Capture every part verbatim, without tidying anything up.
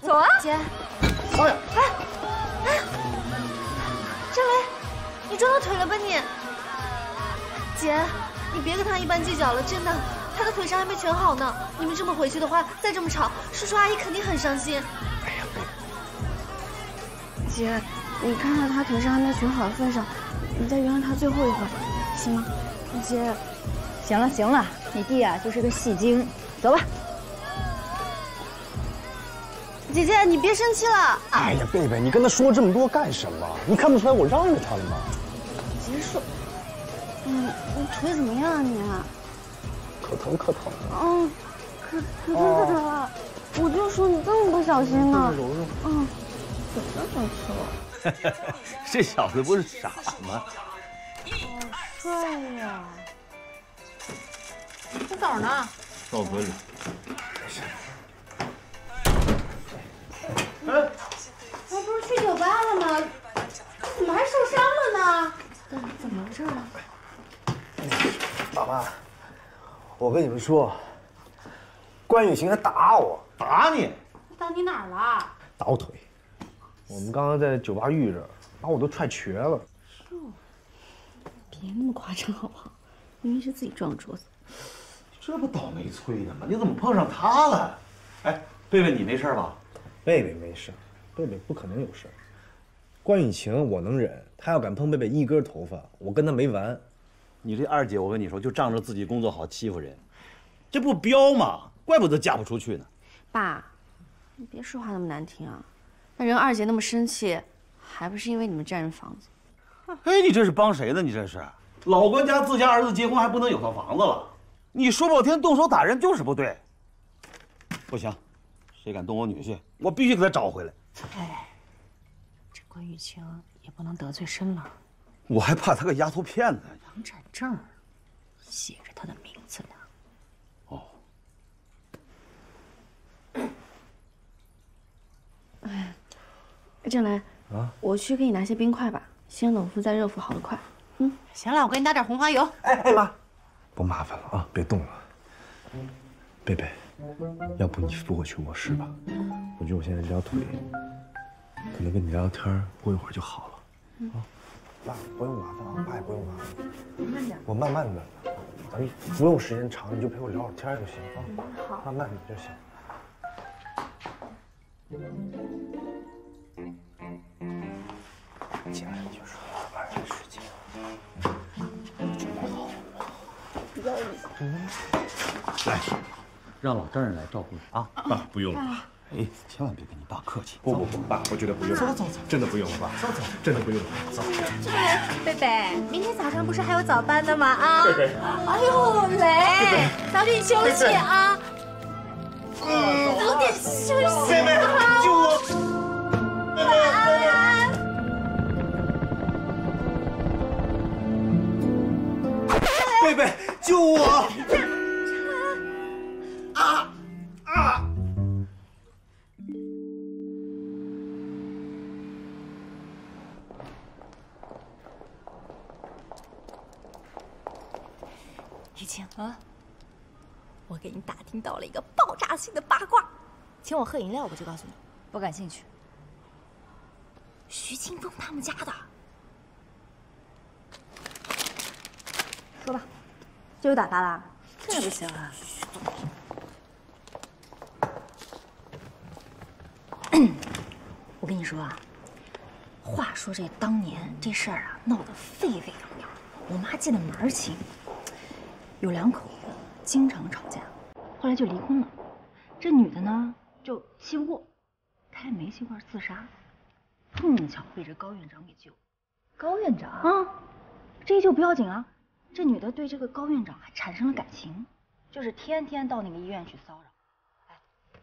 走啊，姐。哎呀，哎，哎，张雷，你撞到腿了吧你？姐，你别跟他一般计较了，真的，他的腿伤还没全好呢。你们这么回去的话，再这么吵，叔叔阿姨肯定很伤心。哎呀，姐，你看到他腿伤还没全好的份上，你再原谅他最后一回，行吗？姐，行了行了，你弟啊就是个戏精，走吧。 姐姐，你别生气了。哎呀，贝贝，你跟他说这么多干什么？你看不出来我让着他了吗？别说，嗯，你腿怎么样啊你啊？可疼可疼。嗯，可可疼可疼了。我就说你这么不小心呢。柔柔。嗯，怎么想吃我？这小子不是傻吗？好帅呀！这枣呢？到嘴里。 哎，我不是去酒吧了吗？怎么还受伤了呢？怎么回事啊？爸妈，我跟你们说，关雨晴还打我，打你，打你哪儿了？打我腿，我们刚刚在酒吧遇着，把我都踹瘸了。哟，别那么夸张好不好？明明是自己撞桌子。这不倒霉催的吗？你怎么碰上他了？哎，贝贝，你没事吧？ 贝贝没事，贝贝不可能有事。关雨晴我能忍，她要敢碰贝贝一根头发，我跟她没完。你这二姐，我跟你说，就仗着自己工作好欺负人，这不彪吗？怪不得嫁不出去呢。爸，你别说话那么难听啊！那人二姐那么生气，还不是因为你们占人房子？哎，你这是帮谁呢？你这是老官家自家儿子结婚还不能有套房子了？你说半天动手打人就是不对，不行。 谁敢动我女婿，我必须给他找回来！哎，这关雨晴也不能得罪深了。我还怕他个丫头片子。房产证写着他的名字呢。哦。哎，郑来啊，我去给你拿些冰块吧，先冷敷再热敷好得快。嗯，行了，我给你打点红花油。哎哎妈，不麻烦了啊，别动了。贝贝。 要不你扶我去卧室吧，我觉得我现在这条腿，可能跟你聊聊天，过一会儿就好了。啊，爸不用麻烦啊，爸也不用麻烦。慢点，我慢慢的，咱服用时间长，你就陪我聊会天就行啊。好，慢慢的就行。姐，你就说晚上睡觉，准备好了。不要你。来。 让老丈人来照顾你啊，爸不用了。哎，千万别跟你爸客气。不不不，爸，我觉得不用了。走走走，真的不用了，爸。走走，真的不用了。走。贝贝，明天早上不是还有早班的吗？啊。贝贝。哎呦，雷，早点休息啊。嗯，早点休息。贝贝，救我！贝贝，贝贝。 贝贝，救我！ 啊啊！雨晴啊，我给你打听到了一个爆炸性的八卦，请我喝饮料，我就告诉你。不感兴趣。徐清风他们家的，说吧，就有打发啦？这不行啊！ 我跟你说啊，话说这当年这事儿啊闹得沸沸扬扬，我妈记得门儿清。有两口子经常吵架，后来就离婚了。这女的呢就气不过，开煤气罐自杀，碰巧被这高院长给救。高院长啊，这一救不要紧啊，这女的对这个高院长还产生了感情，就是天天到那个医院去骚扰，哎，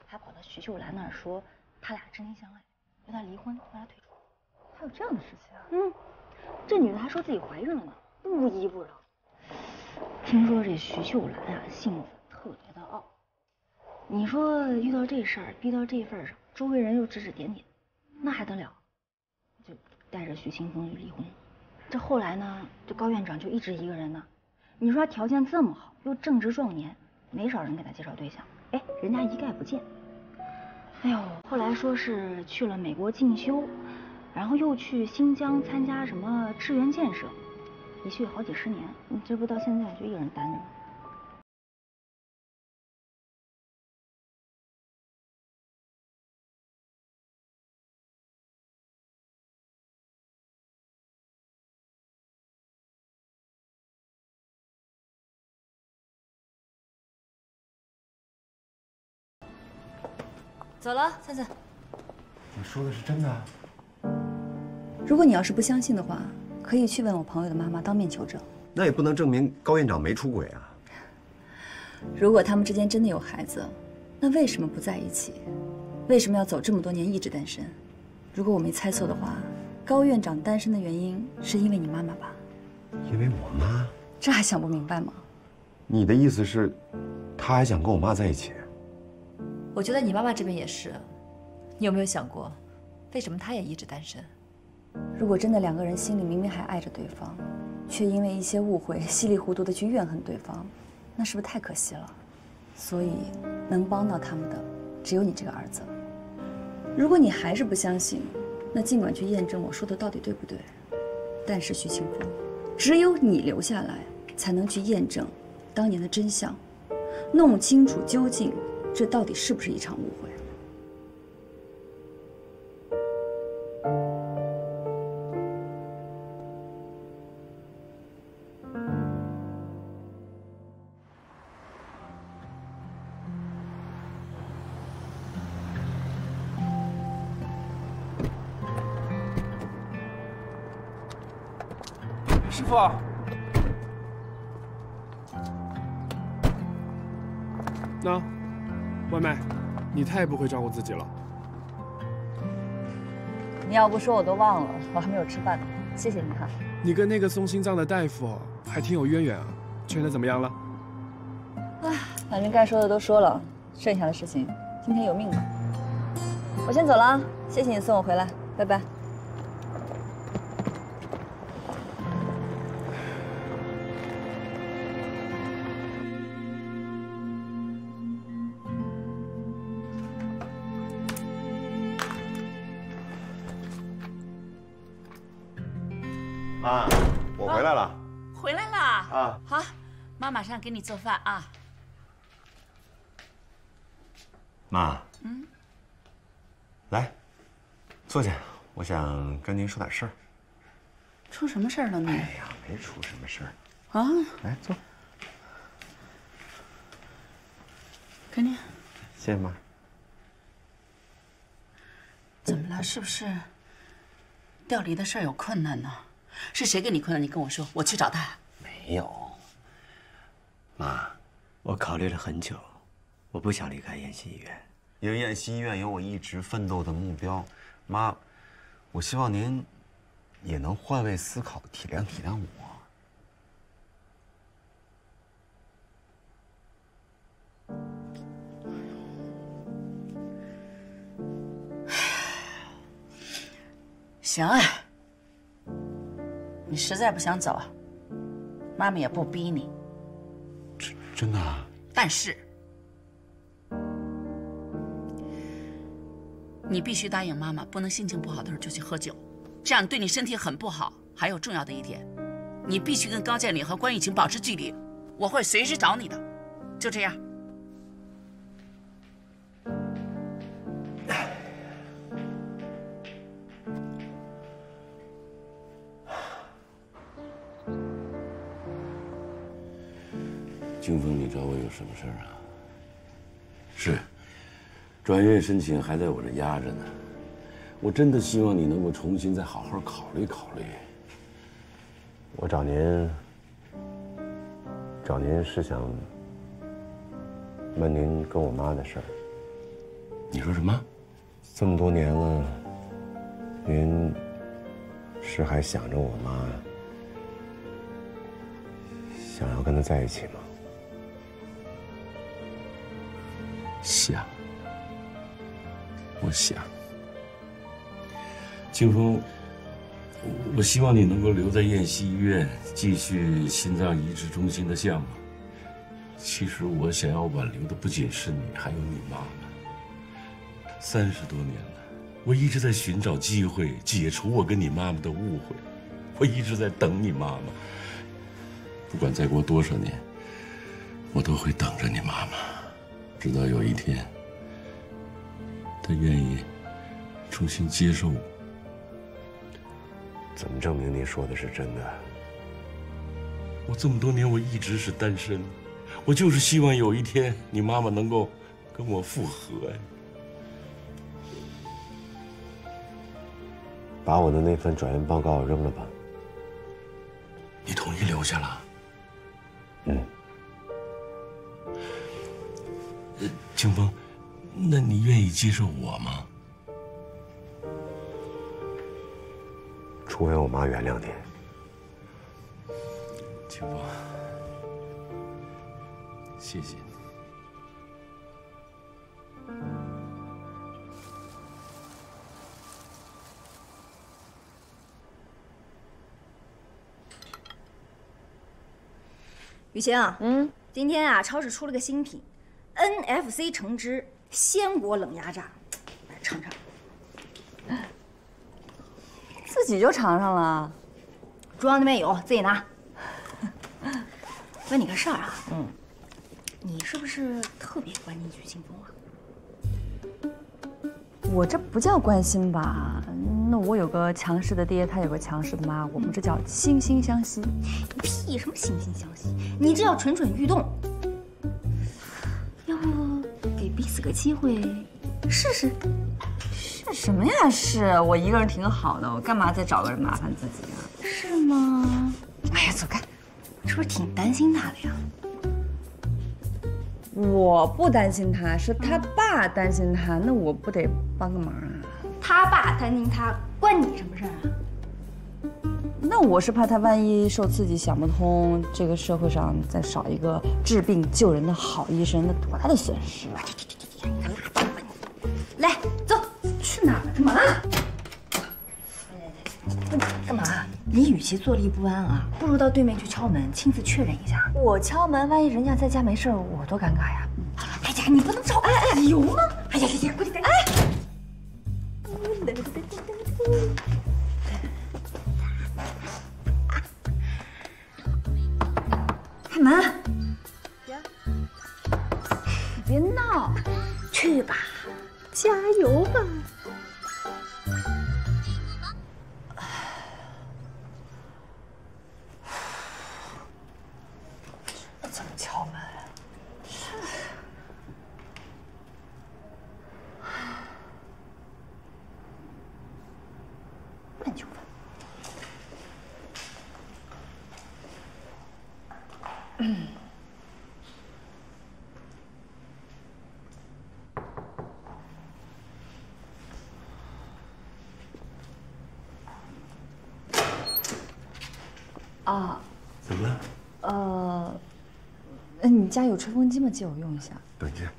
还跑到徐秀兰那儿说。 他俩真心相爱，让他离婚，让他退出。还有这样的事情啊？嗯，这女的还说自己怀孕了呢，不依不饶。听说这徐秀兰啊，性子特别的傲。你说遇到这事儿，逼到这份上，周围人又指指点点，那还得了？就带着徐清风就离婚。这后来呢，这高院长就一直一个人呢。你说他条件这么好，又正值壮年，没少人给他介绍对象，哎，人家一概不见。哎呦，后来说是去了美国进修，然后又去新疆参加什么支援建设，一去好几十年，你这不到现在就一人单着吗？ 走了，灿灿。你说的是真的？如果你要是不相信的话，可以去问我朋友的妈妈当面求证。那也不能证明高院长没出轨啊。如果他们之间真的有孩子，那为什么不在一起？为什么要走这么多年一直单身？如果我没猜错的话，高院长单身的原因是因为你妈妈吧？因为我妈？这还想不明白吗？你的意思是，他还想跟我妈在一起？ 我觉得你妈妈这边也是，你有没有想过，为什么她也一直单身？如果真的两个人心里明明还爱着对方，却因为一些误会稀里糊涂的去怨恨对方，那是不是太可惜了？所以，能帮到他们的只有你这个儿子。如果你还是不相信，那尽管去验证我说的到底对不对。但是徐清风，只有你留下来，才能去验证当年的真相，弄清楚究竟。 这到底是不是一场误会？师傅。 外卖，你太不会照顾自己了。你要不说我都忘了，我还没有吃饭呢。谢谢你哈。你跟那个送心脏的大夫还挺有渊源啊，劝他怎么样了？哎，反正该说的都说了，剩下的事情听天由命吧。我先走了啊，谢谢你送我回来，拜拜。给你做饭啊，妈。嗯，来，坐下，我想跟您说点事儿。出什么事儿了你？哎呀，没出什么事儿。啊，来坐。给你。谢谢妈。怎么了？是不是调离的事儿有困难呢？是谁给你困难？你跟我说，我去找他。没有。 妈，我考虑了很久，我不想离开燕西医院，因为燕西医院有我一直奋斗的目标。妈，我希望您也能换位思考，体谅体谅我。行啊，你实在不想走，妈妈也不逼你。 真的、啊，但是你必须答应妈妈，不能心情不好的时候就去喝酒，这样对你身体很不好。还有重要的一点，你必须跟高建林和关雨晴保持距离，我会随时找你的。就这样。清风，你找我有什么事儿啊？是，转院申请还在我这压着呢。我真的希望你能够重新再好好考虑考虑。我找您，找您是想问您跟我妈的事儿。你说什么？这么多年了，您是还想着我妈，想要跟她在一起吗？ 想，我想，清风，我希望你能够留在燕西医院继续心脏移植中心的项目。其实我想要挽留的不仅是你，还有你妈妈。三十多年了，我一直在寻找机会解除我跟你妈妈的误会，我一直在等你妈妈。不管再过多少年，我都会等着你妈妈，直到有一天，她愿意重新接受我。怎么证明您说的是真的？我这么多年我一直是单身，我就是希望有一天你妈妈能够跟我复合呀。把我的那份转运报告扔了吧。你同意留下了？嗯。呃，清风，那你愿意接受我吗？除非我妈原谅你。清风，谢谢你。 雨晴，嗯，今天啊，超市出了个新品 ，N F C 橙汁鲜果冷压榨，来尝尝。自己就尝上了，中央那边有，自己拿。问你个事儿啊，嗯，你是不是特别关心许清风啊？我这不叫关心吧？那我有个强势的爹，他有个强势的妈，我们这叫惺惺相惜。 屁什么惺惺相惜，你这叫蠢蠢欲动。要不给彼此个机会，试试。试什么呀？试我一个人挺好的，我干嘛再找个人麻烦自己啊？是吗？哎呀，走开！是不是挺担心他的呀？我不担心他，是他爸担心他，那我不得帮个忙啊？他爸担心他，关你什么事儿啊？ 那我是怕他万一受刺激想不通，这个社会上再少一个治病救人的好医生，那多大的损失啊！你个垃圾吧你！来，走，去哪儿了？干嘛？干嘛？干嘛？你与其坐立不安啊，不如到对面去敲门，亲自确认一下。我敲门，万一人家在家没事儿，我多尴尬呀！哎呀，你不能找哎哎油吗？哎呀呀呀，过来！哎。 开门！你别闹，去吧，加油吧！怎么敲门啊？那你就问。 嗯，啊，怎么了？呃，你家有吹风机吗？借我用一下。等一下。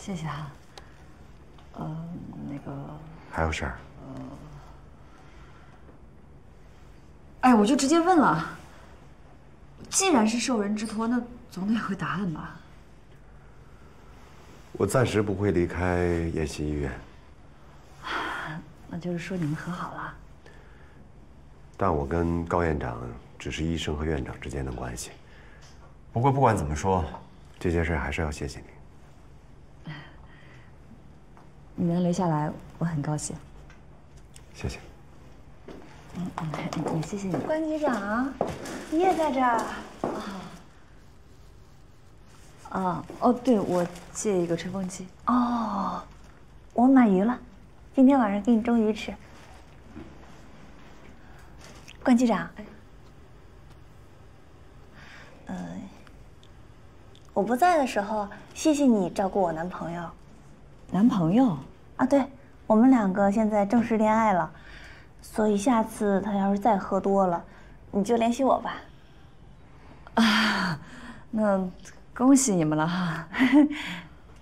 谢谢啊。呃，那个。 还有事儿？哎，我就直接问了。既然是受人之托，那总得有个答案吧。我暂时不会离开延禧医院。那就是说你们和好了？但我跟高院长只是医生和院长之间的关系。不过不管怎么说，这件事还是要谢谢你。 你能留下来，我很高兴。谢谢。嗯，也谢谢你，关局长，你也在这儿。啊，哦，对，我借一个吹风机。哦，我买鱼了，今天晚上给你蒸鱼吃。关局长，呃，我不在的时候，谢谢你照顾我男朋友。 男朋友啊，对，我们两个现在正式恋爱了，所以下次他要是再喝多了，你就联系我吧。啊，那恭喜你们了哈，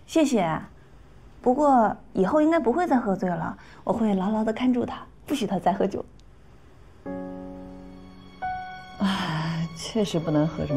谢谢。不过以后应该不会再喝醉了，我会牢牢的看住他，不许他再喝酒。啊，确实不能合着。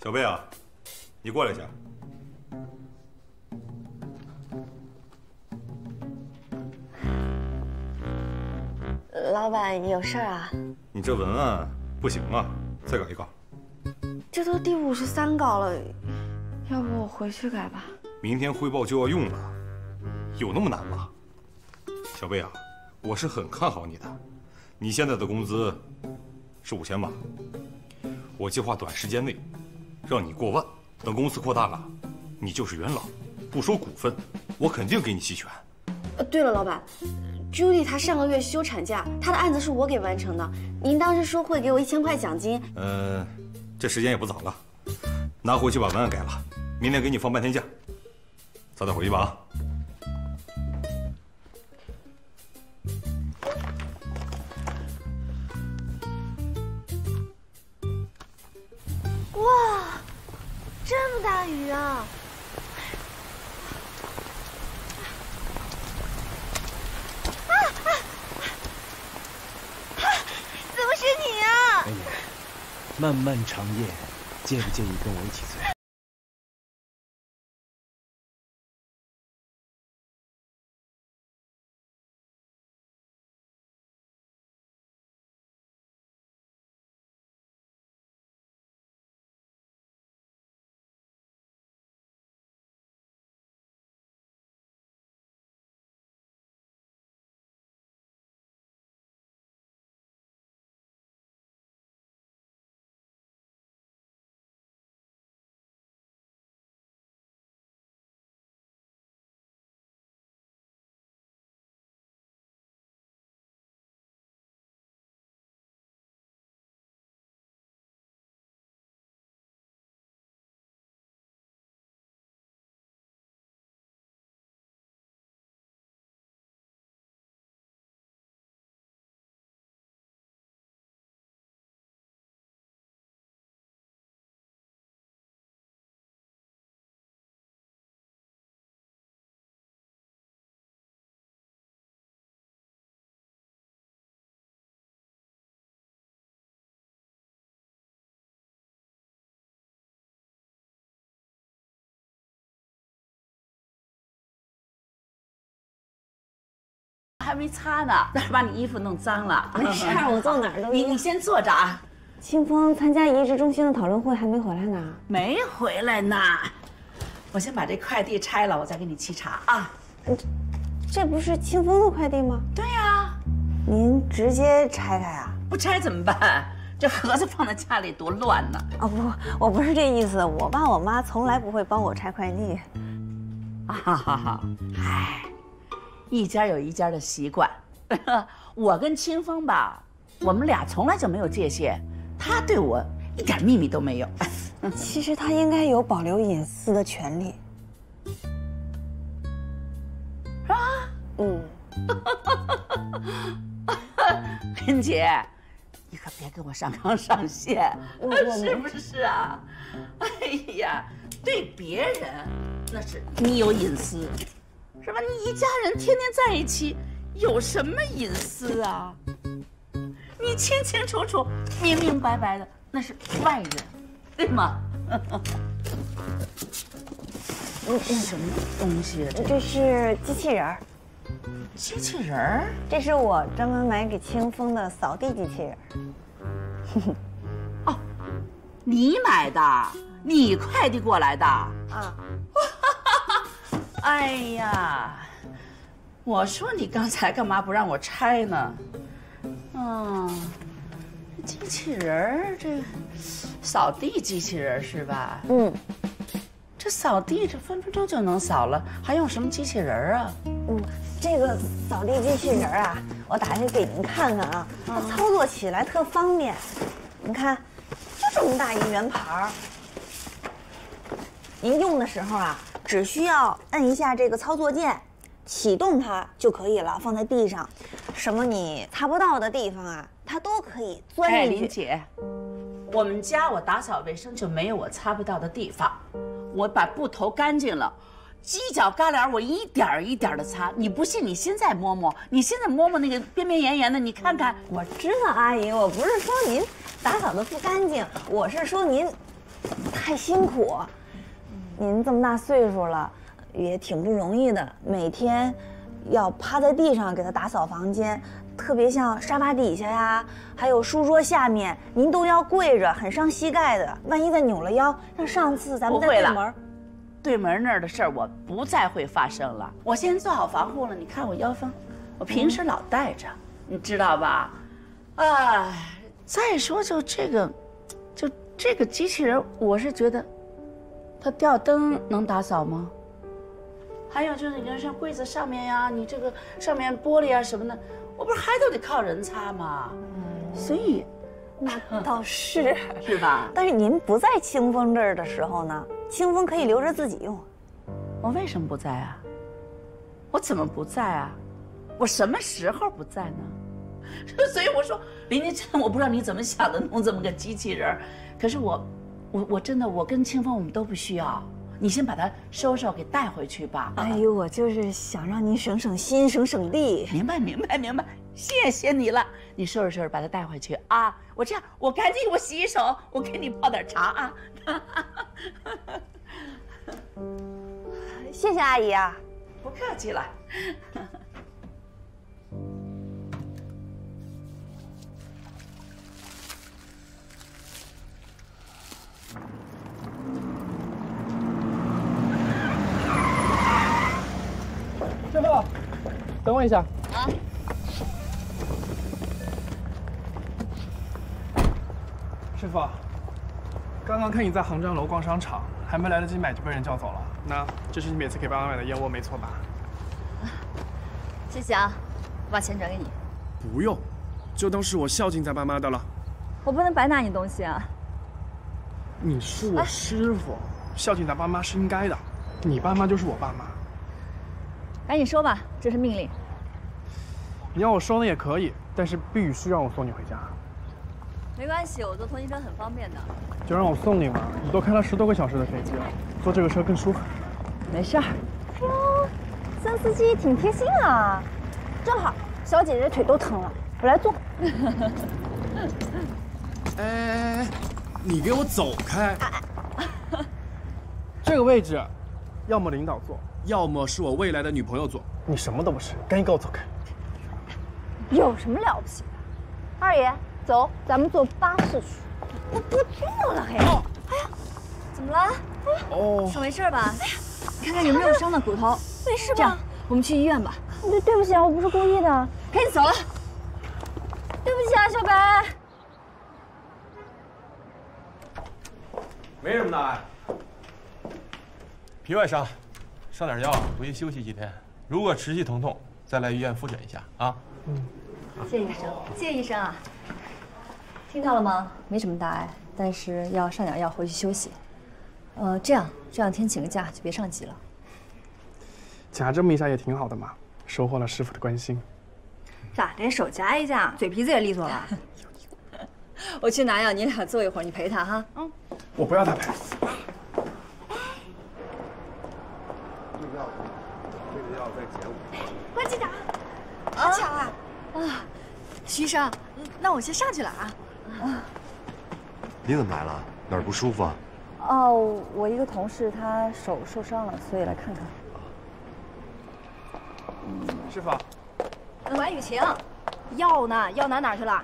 小贝啊，你过来一下。老板，你有事儿啊？你这文案不行啊，再搞一搞。这都第五十三稿了，要不我回去改吧。明天汇报就要用了，有那么难吗？小贝啊，我是很看好你的，你现在的工资是五千吧？我计划短时间内。 让你过万，等公司扩大了，你就是元老，不说股份，我肯定给你期权。呃，对了，老板 ，Judy 她上个月休产假，她的案子是我给完成的。您当时说会给我一千块奖金。呃，这时间也不早了，拿回去把文案改了，明天给你放半天假。早点回去吧啊！哇！ 这么大雨啊！啊啊啊！怎么是你啊？美女，漫漫长夜，介不介意跟我一起醉？还没擦呢，那把你衣服弄脏了。没事，我到哪儿都。你你先坐着啊。清风参加移植中心的讨论会还没回来呢。没回来呢。我先把这快递拆了，我再给你沏茶啊。这不是清风的快递吗？对呀。您直接拆开啊？不拆怎么办？ 这盒子放在家里多乱呢！哦不，我不是这意思，我爸我妈从来不会帮我拆快递。啊哈哈哈！哎，一家有一家的习惯。我跟清风吧，我们俩从来就没有界限，他对我一点秘密都没有。其实他应该有保留隐私的权利。啊？嗯。恩姐。 你可别给我上纲上线，是不是啊？哎呀，对别人那是你有隐私，是吧？你一家人天天在一起，有什么隐私啊？你清清楚楚、明明白白的，那是外人，对吗？什么东西啊？这是机器人儿。 机器人儿，这是我专门买给清风的扫地机器人。哦，你买的，你快递过来的啊？哎呀，我说你刚才干嘛不让我拆呢？嗯，机器人儿，这扫地机器人是吧？嗯。 这扫地，这分分钟就能扫了，还用什么机器人儿啊？嗯，这个扫地机器人儿啊，我打开给您看看啊，它操作起来特方便。您看，就这么大一圆盘儿，您用的时候啊，只需要按一下这个操作键，启动它就可以了。放在地上，什么你擦不到的地方啊，它都可以钻进去。哎，林姐，我们家我打扫卫生就没有我擦不到的地方。 我把布头干净了，犄角旮旯我一点一点的擦。你不信？你现在摸摸，你现在摸摸那个边边沿沿的，你看看。我知道，阿姨，我不是说您打扫的不干净，我是说您太辛苦。您这么大岁数了，也挺不容易的，每天要趴在地上给他打扫房间，特别像沙发底下呀，还有书桌下面，您都要跪着，很伤膝盖的。万一再扭了腰，像上次咱们在对门。 对门那儿的事儿，我不再会发生了。我先做好防护了。你看我腰封，我平时老带着，你知道吧？哎，再说就这个，就这个机器人，我是觉得，它吊灯能打扫吗？还有就是，你看像柜子上面呀，你这个上面玻璃啊什么的，我不是还都得靠人擦吗？所以，那倒是是吧？但是您不在清风这儿的时候呢？ 清风可以留着自己用，我为什么不在啊？我怎么不在啊？我什么时候不在呢？所以我说，林姐，真的我不知道你怎么想的，弄这么个机器人儿。可是我，我我真的，我跟清风我们都不需要。你先把它收收，给带回去吧。哎呦，我就是想让您省省心，省省力。明白，明白，明白。谢谢你了。你收拾收拾，把它带回去啊。我这样，我赶紧我洗洗手，我给你泡点茶啊。 谢谢阿姨啊，不客气了。师傅，等我一下。啊。 师傅，刚刚看你在杭章楼逛商场，还没来得及买就被人叫走了。那这是你每次给爸妈买的燕窝，没错吧？谢谢啊，我把钱转给你。不用，就当是我孝敬咱爸妈的了。我不能白拿你东西啊。你是我师傅，哎、孝敬咱爸妈是应该的。你爸妈就是我爸妈。赶紧收吧，这是命令。你要我收呢也可以，但是必须让我送你回家。 没关系，我坐通勤车很方便的。就让我送你嘛，你都开了十多个小时的飞机了，坐这个车更舒服。没事儿。哟，三司机挺贴心啊。正好，小姐姐腿都疼了，我来坐。哎哎哎，你给我走开！啊啊、这个位置，要么领导坐，要么是我未来的女朋友坐。你什么都不是，赶紧给我走开！有什么了不起的？二爷，走，咱们坐巴士去。我不坐了，嘿！哎呀，怎么了？哦，手没事吧？哎呀，看看有没有伤到骨头。没事吧？这样，我们去医院吧。对，对不起啊，我不是故意的。赶紧走了。对不起啊，小白。 没什么大碍，皮外伤，上点药，回去休息几天。如果持续疼痛，再来医院复诊一下啊。嗯，谢谢医生，谢谢医生啊。听到了吗？没什么大碍，但是要上点药，回去休息。呃，这样这两天请个假，就别上级了。夹这么一下也挺好的嘛，收获了师傅的关心。咋的？手夹一下，嘴皮子也利索了。我去拿药，你俩坐一会儿，你陪他哈。嗯。 我不要他陪。这个药，这个药在减五。关机长，好巧啊！啊，徐医生，那我先上去了啊。啊。你怎么来了？哪儿不舒服啊？哦，我一个同事他手受伤了，所以来看看。师傅。管雨晴，药呢？药拿哪儿去了？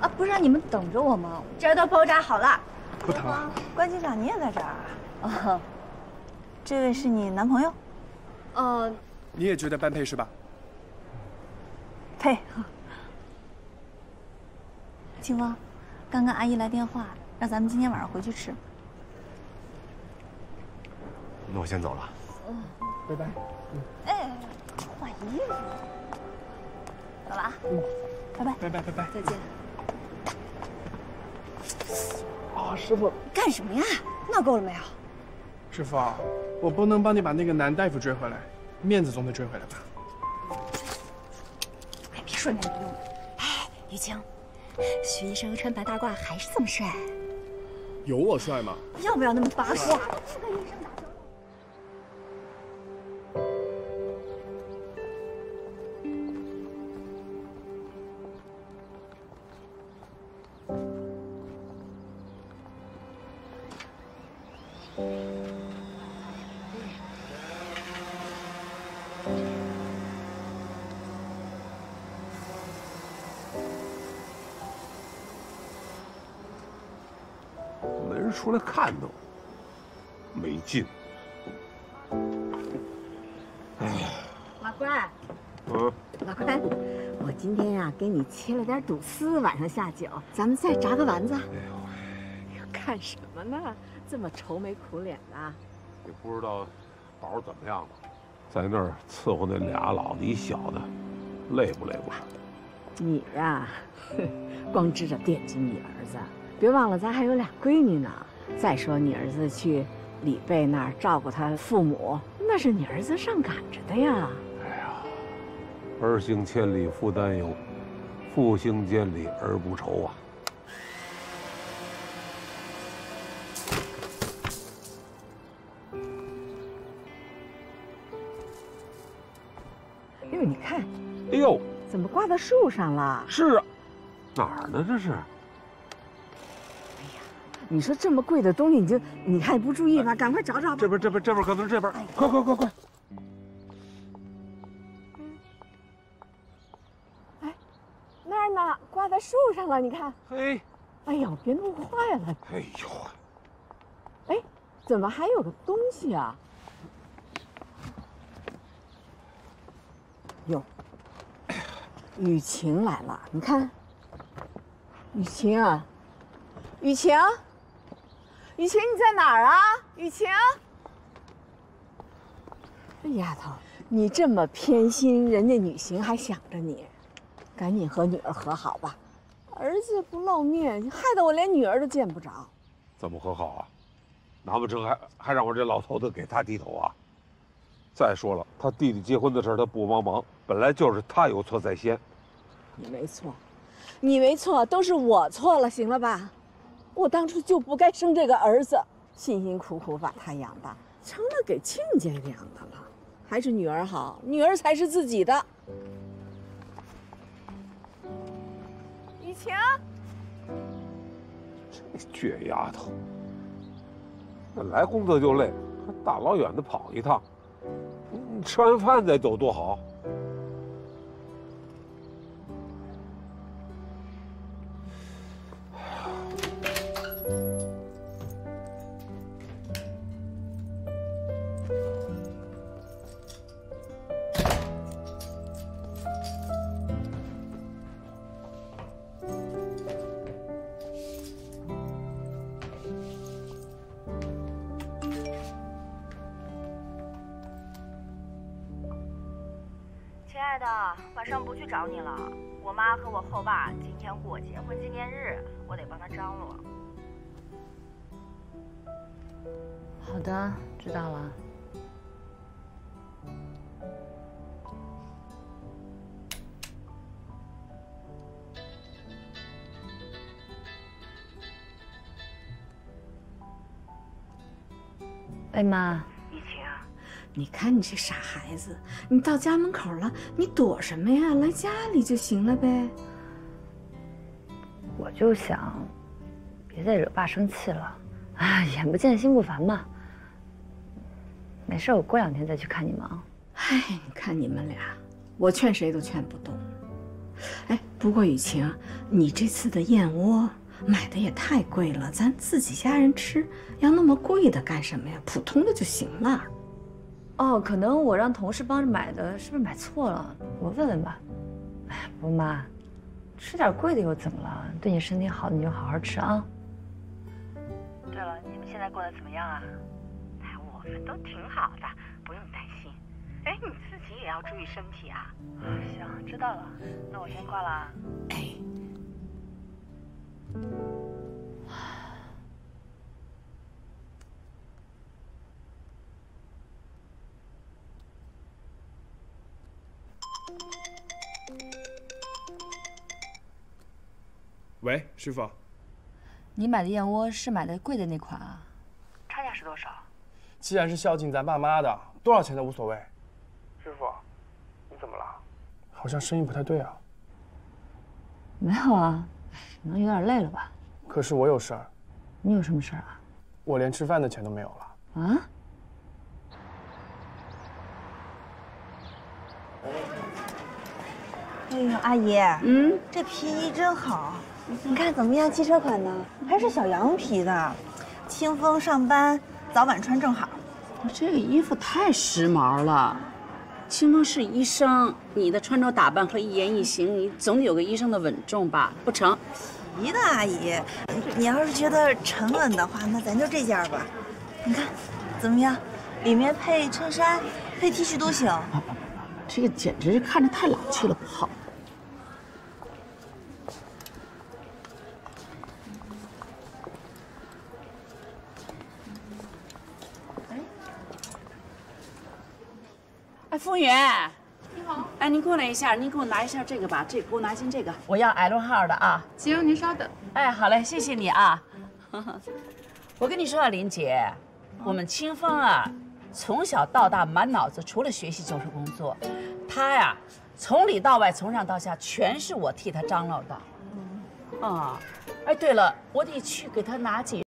啊，不是让你们等着我吗？这都包扎好了。 不疼了，关机长，你也在这儿啊？啊，这位是你男朋友？呃，你也觉得般配是吧？配。清风，刚刚阿姨来电话，让咱们今天晚上回去吃。那我先走了。嗯，拜拜。嗯。哎，换衣服。走了啊。嗯。拜拜。拜拜拜拜。再见。 啊，师傅，干什么呀？闹够了没有？师傅，我不能帮你把那个男大夫追回来，面子总得追回来吧？哎，别说没有用了。哎，雨晴，徐医生穿白大褂还是这么帅。有我帅吗？要不要那么八卦？这个医生打招呼。 没人出来看都没劲。哎呀，老关，嗯，老关，我今天呀、啊、给你切了点肚丝，晚上下酒，咱们再炸个丸子。哎呦喂，干什么呢？ 这么愁眉苦脸的、啊，也不知道宝儿怎么样了，在那儿伺候那俩老的一小的，累不累不是？你呀、啊，光知道惦记你儿子，别忘了咱还有俩闺女呢。再说你儿子去李贝那儿照顾他父母，那是你儿子上赶着的呀。哎呀，儿行千里父担忧，父行千里儿不愁啊。 你看，哎呦，怎么挂到树上了？是啊，哪儿呢？这是。哎呀，你说这么贵的东西，你就你看不注意吧？赶快找找吧。这边，这边，这边，可能这边。快快快快！哎，那儿呢？挂在树上了，你看。嘿。哎呦，别弄坏了。哎呦。哎，怎么还有个东西啊？ 哟，雨晴来了，你看，雨晴啊，雨晴，雨晴你在哪儿啊？雨晴，这丫头，你这么偏心，人家女行还想着你，赶紧和女儿和好吧。儿子不露面，害得我连女儿都见不着。怎么和好啊？难不成还还让我这老头子给他低头啊？ 再说了，他弟弟结婚的事儿他不帮忙，本来就是他有错在先。你没错，你没错，都是我错了，行了吧？我当初就不该生这个儿子，辛辛苦苦把他养大，成了给亲家养的了，还是女儿好，女儿才是自己的。雨晴，这倔丫头，来工作就累，还大老远的跑一趟。 你吃完饭再走多好。亲爱的，晚上不去找你了。我妈和我后爸今天过结婚纪念日，我得帮她张罗。好的，知道了。哎妈，雨晴，你看你这傻孩子，你到家门口了，你躲什么呀？来家里就行了呗。我就想，别再惹爸生气了。啊，眼不见心不烦嘛。没事，我过两天再去看你们啊。哎，你看你们俩，我劝谁都劝不动。哎，不过雨晴，你这次的燕窝。 买的也太贵了，咱自己家人吃，要那么贵的干什么呀？普通的就行了。哦，可能我让同事帮着买的，是不是买错了？我问问吧。哎，不妈，吃点贵的又怎么了？对你身体好，你就好好吃啊。对了，你们现在过得怎么样啊？哎，我们都挺好的，不用担心。哎，你自己也要注意身体啊。嗯，行，知道了。那我先挂了啊。哎。 喂，师傅，你买的燕窝是买的贵的那款啊？差价是多少？既然是孝敬咱爸妈的，多少钱都无所谓。师傅，你怎么了？好像声音不太对啊。没有啊。 可能有点累了吧？可是我有事儿。你有什么事儿啊？我连吃饭的钱都没有了。啊？哎呦，阿姨，嗯，这皮衣真好，你看怎么样？汽车款呢？还是小羊皮的，清风上班早晚穿正好。这个衣服太时髦了。清风是医生，你的穿着打扮和一言一行，你总得有个医生的稳重吧？不成。 皮的阿姨，你要是觉得沉稳的话，那咱就这件吧。你看，怎么样？里面配衬衫、配 T 恤都行。这个简直是看着太老气了，不好。哎，哎，服务员。 你好，哎，您过来一下，您给我拿一下这个吧，这给我拿进这个，我要 L 号的啊。行，您稍等。哎，好嘞，谢谢你啊。我跟你说啊，林姐，我们清风啊，从小到大满脑子除了学习就是工作，他呀，从里到外，从上到下，全是我替他张罗的。嗯。啊，哎，对了，我得去给他拿几。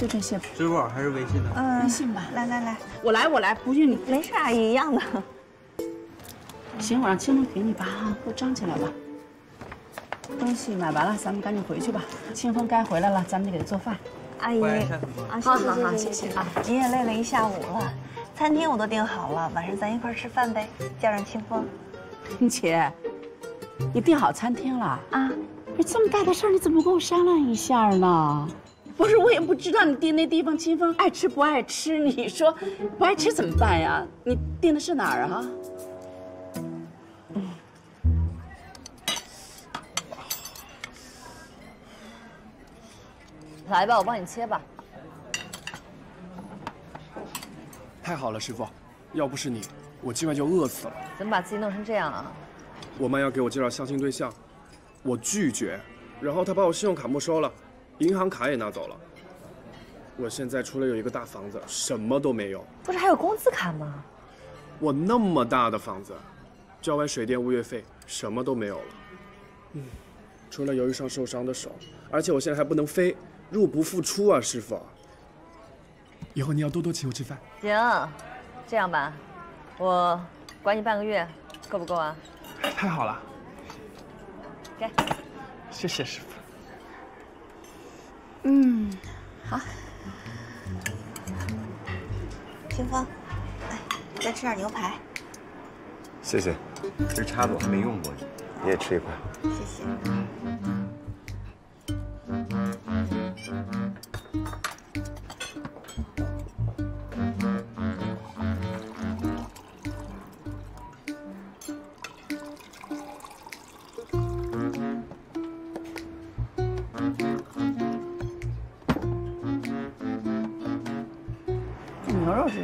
就这些吧，支付宝还是微信呢？嗯，微信吧。来来来，我来我来，不用你，没事，阿姨一样的。行，我让清风给你吧，啊，给我装起来吧。东西买完了，咱们赶紧回去吧。清风该回来了，咱们得给他做饭。阿姨，啊，好好好，谢谢啊。您也累了一下午了，餐厅我都订好了，晚上咱一块吃饭呗，叫上清风。林姐，你订好餐厅了啊？不是这么大的事儿，你怎么不跟我商量一下呢？ 不是，我也不知道你订那地方清风爱吃不爱吃。你说不爱吃怎么办呀？你订的是哪儿啊？嗯，来吧，我帮你切吧。太好了，师傅，要不是你，我今晚就饿死了。怎么把自己弄成这样啊？我妈要给我介绍相亲对象，我拒绝，然后她把我信用卡没收了，银行卡也拿走了。我现在除了有一个大房子，什么都没有。不是还有工资卡吗？我那么大的房子，交完水电物业费，什么都没有了。嗯，除了由于上受伤的手，而且我现在还不能飞，入不敷出啊，师傅。以后你要多多请我吃饭。行，这样吧，我管你半个月，够不够啊？ 太好了，给，谢谢师傅。嗯，好。清风，哎，再吃点牛排。谢谢，这叉子我还没用过呢，你也吃一块。谢谢。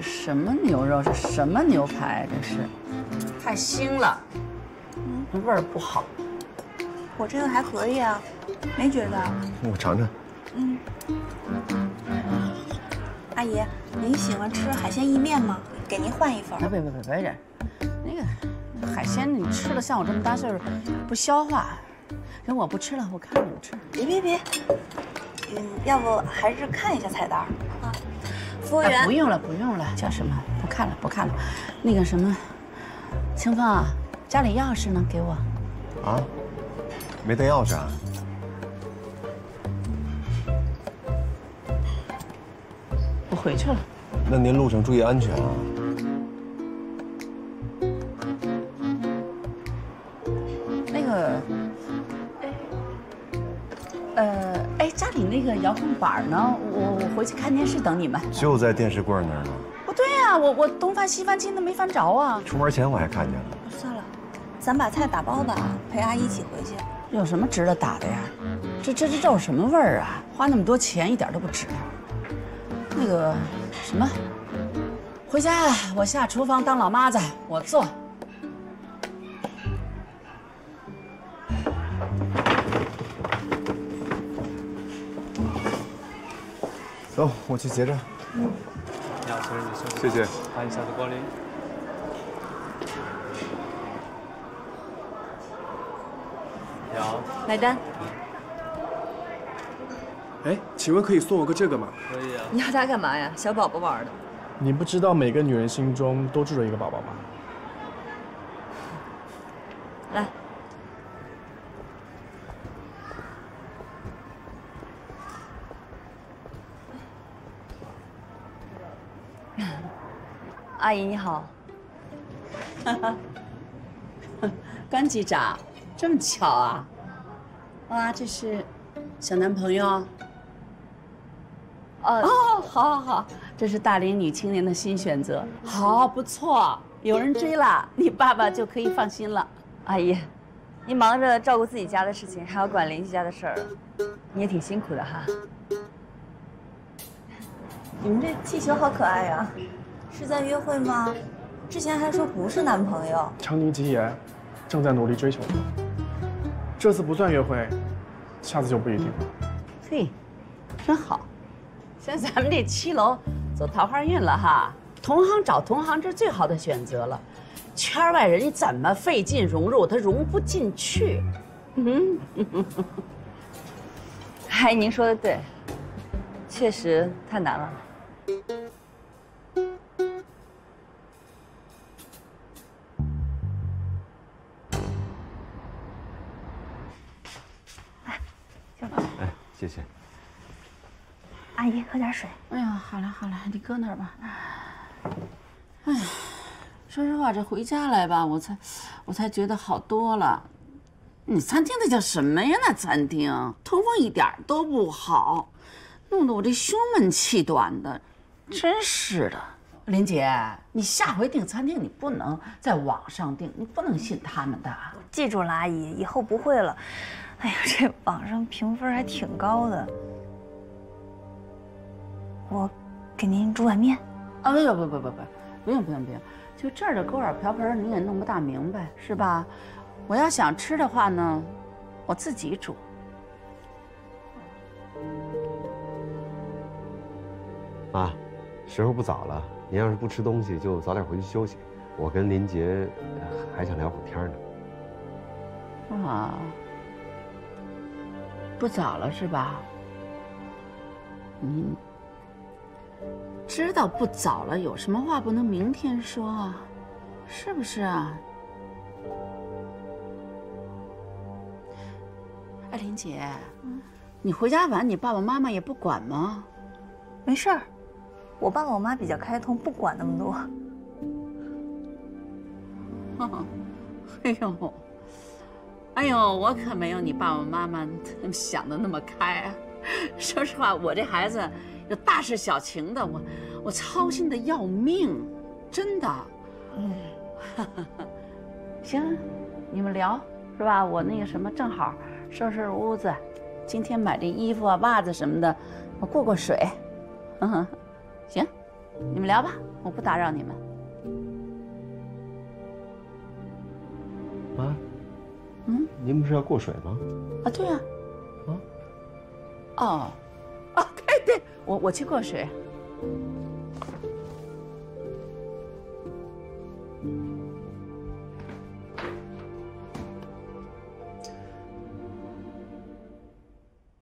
什么牛肉？这什么牛排？这是太腥了，嗯，味儿不好。我这个还可以啊，没觉得。我尝尝。嗯。阿姨，您喜欢吃海鲜意面吗？给您换一份。别别别别别，那个海鲜你吃了，像我这么大岁数，不消化。人我不吃了，我看你们吃。别别别，嗯，要不还是看一下菜单啊。 服务员，不用了，不用了，叫什么？不看了，不看了。那个什么，清风啊，家里钥匙呢？给我。啊？没带钥匙啊？我回去了。那您路上注意安全啊。那个，呃，哎，家里那个遥控板呢？我。 回去看电视等你们，就在电视柜那儿呢。不对呀，我我东翻西翻，今天没翻着啊。出门前我还看见了。算了，咱把菜打包吧，陪阿姨一起回去。有什么值得打的呀？这这这这有什么味儿啊？花那么多钱一点都不值。那个什么，回家我下厨房当老妈子，我做。走，我去结账。嗯，你好，先生，您谢谢，欢迎下次光临。你好，买单。哎，请问可以送我个这个吗？可以啊。你要它干嘛呀？小宝宝玩的。你不知道每个女人心中都住着一个宝宝吗？来。 阿姨你好，关局长，这么巧啊！哇，这是小男朋友。哦哦，好好好，这是大龄女青年的新选择，好不错，有人追了，你爸爸就可以放心了。阿姨，您忙着照顾自己家的事情，还要管邻居家的事儿，你也挺辛苦的哈。你们这气球好可爱呀！ 是在约会吗？之前还说不是男朋友。长宁吉言，正在努力追求他。这次不算约会，下次就不一定了。嘿，真好。像咱们这七楼走桃花运了哈，同行找同行，这是最好的选择了。圈外人你怎么费劲融入，他融不进去。嗯，哎，您说的对，确实太难了。 谢谢，阿姨，喝点水。哎呀，好了好了，你搁那儿吧。哎，说实话，这回家来吧，我才，我才觉得好多了。你餐厅那叫什么呀？那餐厅通风一点都不好，弄得我这胸闷气短的，真是的。林姐，你下回订餐厅，你不能在网上订，你不能信他们的。我记住了，阿姨，以后不会了。 哎呀，这网上评分还挺高的。我给您煮碗面。啊，不不不不不，不用不用不用，就这儿的锅碗瓢盆你也弄不大明白是吧？我要想吃的话呢，我自己煮。妈，时候不早了，您要是不吃东西，就早点回去休息。我跟林杰还想聊会儿天呢。啊，不早了是吧？您知道不早了，有什么话不能明天说啊？是不是啊？ 哎，林姐，嗯、你回家晚，你爸爸妈妈也不管吗？没事儿，我爸爸我妈比较开通，不管那么多。哦、哎呦，哎呦，我可没有你爸爸妈妈想的那么开、啊。说实话，我这孩子有大事小情的，我我操心的要命，真的。嗯，行，你们聊是吧？我那个什么，正好。 收拾屋子，今天买这衣服啊、袜子什么的，我过过水。嗯，行，你们聊吧，我不打扰你们。妈，嗯，您不是要过水吗？啊，对啊。啊？哦，哦，对对，我我去过水。